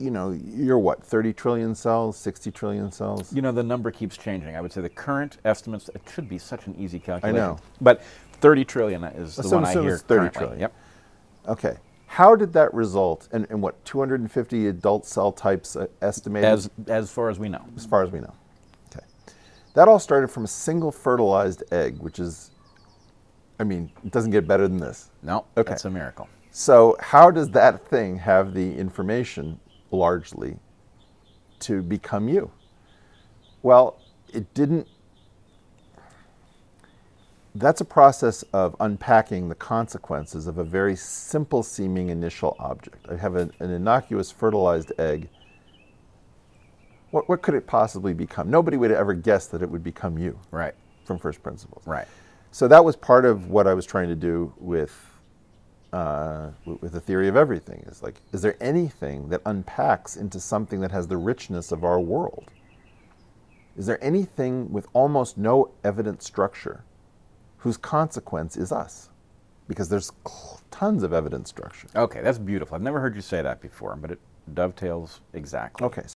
you know, you're what, 30 trillion cells, 60 trillion cells? You know, the number keeps changing. I would say the current estimates, it should be such an easy calculation. I know. But 30 trillion is the one I hear it's 30 trillion. Yep. Okay. How did that result in what, 250 adult cell types estimated? As far as we know. As far as we know. Okay. That all started from a single fertilized egg, which is, I mean, it doesn't get better than this. No, okay. That's a miracle. So how does that thing have the information, largely, to become you? Well, it didn't. That's a process of unpacking the consequences of a very simple-seeming initial object. I have an innocuous fertilized egg. What could it possibly become? Nobody would ever guess that it would become you. Right. From first principles. Right. So that was part of what I was trying to do with the theory of everything. Is like, is there anything that unpacks into something that has the richness of our world? Is there anything with almost no evident structure whose consequence is us? Because there's tons of evident structure. Okay, that's beautiful. I've never heard you say that before, but it dovetails exactly. Okay,